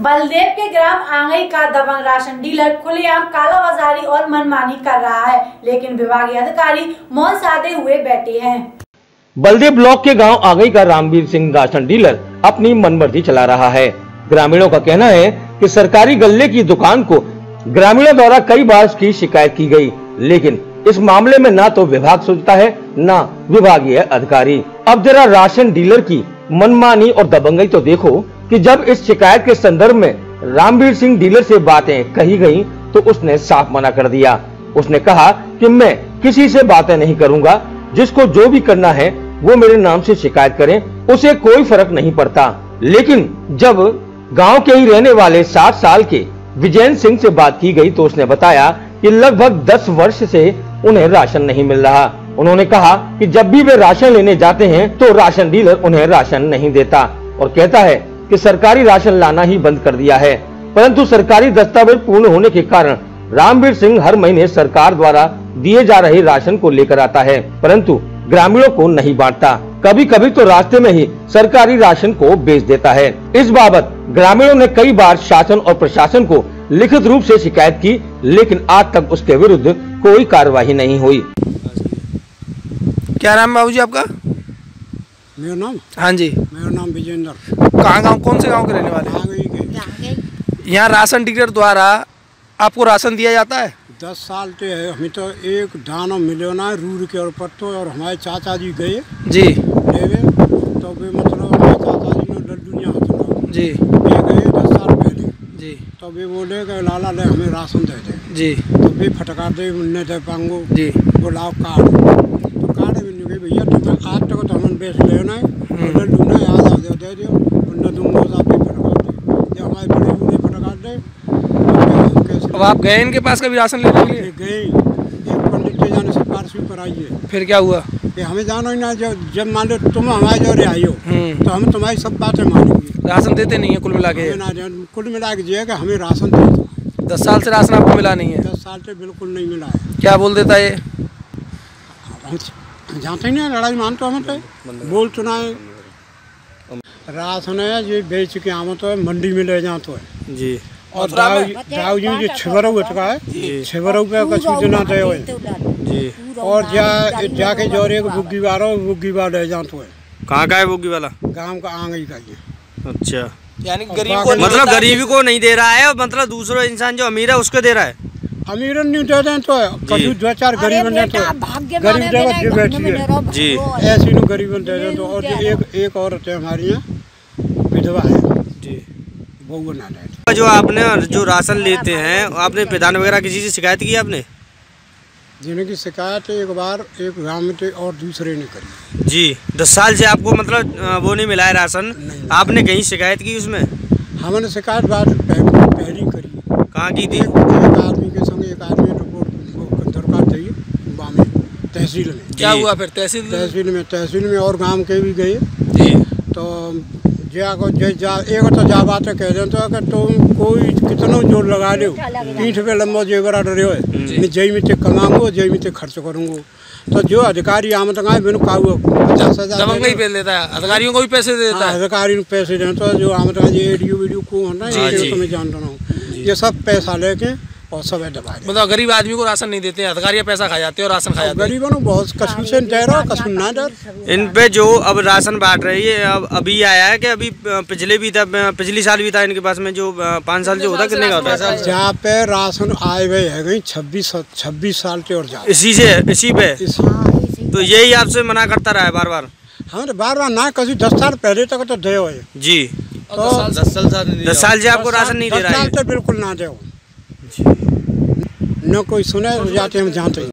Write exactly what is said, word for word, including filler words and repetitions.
बलदेव के ग्राम आंगई का दबंग ration dealer खुलेआम कालाबाजारी और मनमानी कर रहा है, लेकिन विभागीय अधिकारी मौन साधे हुए बैठे हैं। बलदेव ब्लॉक के गांव आंगई का रामवीर सिंह राशन डीलर अपनी मनमर्जी चला रहा है। ग्रामीणों का कहना है कि सरकारी गल्ले की दुकान को ग्रामीणों द्वारा कई बार की शिकायत की गई, लेकिन इस मामले में ना तो विभाग सोचता है ना विभागीय अधिकारी। अब जरा राशन डीलर की मनमानी और दबंगई तो देखो कि जब इस शिकायत के संदर्भ में रामवीर सिंह डीलर से बातें कही गईं तो उसने साफ मना कर दिया। उसने कहा कि मैं किसी से बातें नहीं करूंगा, जिसको जो भी करना है वो मेरे नाम से शिकायत करें, उसे कोई फर्क नहीं पड़ता। लेकिन जब गाँव के ही रहने वाले साठ साल के विजय सिंह से बात की गई तो उसने बताया कि लगभग दस वर्ष से उन्हें राशन नहीं मिल रहा। उन्होंने कहा कि जब भी वे राशन लेने जाते हैं तो राशन डीलर उन्हें राशन नहीं देता और कहता है कि सरकारी राशन लाना ही बंद कर दिया है। परंतु सरकारी दस्तावेज पूर्ण होने के कारण रामवीर सिंह हर महीने सरकार द्वारा दिए जा रहे राशन को लेकर आता है, परंतु ग्रामीणों को नहीं बांटता। कभी कभी तो रास्ते में ही सरकारी राशन को बेच देता है। इस बाबत ग्रामीणों ने कई बार शासन और प्रशासन को लिखित रूप से शिकायत की, लेकिन आज तक उसके विरुद्ध कोई कार्यवाही नहीं हुई। क्या नाम बाबू जी आपका? मेरा नाम? हाँ जी, मेरा नाम विजेंद्र। कहाँ गाँव, कौन से गांव के रहने वाले? यहाँ राशन डीलर द्वारा आपको राशन दिया जाता है? दस साल तो है, हमें तो एक दाना मिलो ना रूर के ऊपर तो। और हमारे चाचा जी गए जी देवे, तो वे मतलब हमारे चाचा जी ने लड्डू यहाँ जी ये गए दस साल पहले जी, तो वे बोले कि लाला ले हमें राशन दे दे जी, तो वे फटका दे मुन्ने दे पांगो जी, बोलाओ कार्ड भैया आज तक तो हम बेच लेना लड्डू याद आ जाओ दे दो हमारे बड़े बूढ़े फटका दे। अब आप गए इनके पास कभी राशन लेने के लिए? गए, एक पंडित के जाने से पार्सल कराइए। फिर क्या हुआ? हमें जानो ही ना, जब जब मान लो तुम हमारे जो रिहाई हो तो हम तुम्हारी सब बातें मानेंगे। राशन देते नहीं है कुल मिला के? कुल मिला के जिएगा हमें राशन दे। दस साल से राशन आपको मिला नहीं है? दस साल से बिल्कुल नहीं मिला है। क्या बोल देता है? जानते ही नहीं, लड़ाई मानते हम तो बोल चुना है। राशन है ये बेच के आम तो है, मंडी में ले जाते है जी। और दाऊ जी जो छिबर उठका है छिबर का सूचना दे जी, और जा जाके जोरे को बुग्गी वालो बुग्गी वाला ले जाते है। कहाँ का है बुग्गी वाला? गांव का आंगई का ही। अच्छा, यानी गरीब को मतलब गरीबी को नहीं दे रहा है, और मतलब दूसरा इंसान जो अमीर है उसको दे रहा है। अमीरन नहीं देते तो कभी दो चार गरीबन देते, गरीब देवत बैठी है जी, ऐसी नो गरीबन दे देते। और एक एक औरत है हमारी यहाँ विधवा है जी, बहु ना देते। जो आपने जो राशन लेते हैं आपने प्रधान वगैरह किसी से शिकायत की आपने? जिनकी शिकायत एक बार एक गाँव में और दूसरे ने करी जी। दस साल से आपको मतलब वो नहीं मिला है राशन, आपने कहीं शिकायत की उसमें? हमने शिकायत बात पहली करी। कहाँ की थी? आदमी के संग एक आदमी रिपोर्ट दरकार चाहिए बामे तहसील में। क्या हुआ फिर तहसील तहसील में? तहसील में और गांव के भी गए जी, तो जा को जय जा एक तो जा बात कह रहे तो अगर तुम कोई कितनों जोर लगा लो पीठ पे लंबो जेवरा डरे है मैं जय में ते कमाऊंगो जय में ते खर्च करूँगो, तो जो अधिकारी आम तक आए मैंने काऊ पचास हज़ार देता है। अधिकारियों को भी पैसे दे देता है? अधिकारी को पैसे दें तो जो आम तक ये एडियो वीडियो को होना मैं जानता हूँ ये सब पैसा लेके और सब दबा दे। मतलब गरीब आदमी को राशन नहीं देते हैं, अधिकारी पैसा खा जाते हैं और राशन खा जाते हैं। गरीबों को बहुत कसम से दे रहा कसम ना डर। इन पे जो अब राशन बांट रही है अब अभी आया है कि अभी पिछले भी था, पिछली साल भी था इनके पास में जो पाँच साल जो होता कितने का होता है? जहाँ पे राशन आए हुए है गई छब्बीस छब्बीस साल के और जा इसी से इसी पे, तो यही आपसे मना करता रहा है बार बार? हाँ बार बार ना, कभी दस साल पहले तक तो दे जी, तो दस साल दस साल से आपको राशन नहीं दे रहा है? बिल्कुल ना दे, न कोई सुने जाते हम जानते हैं।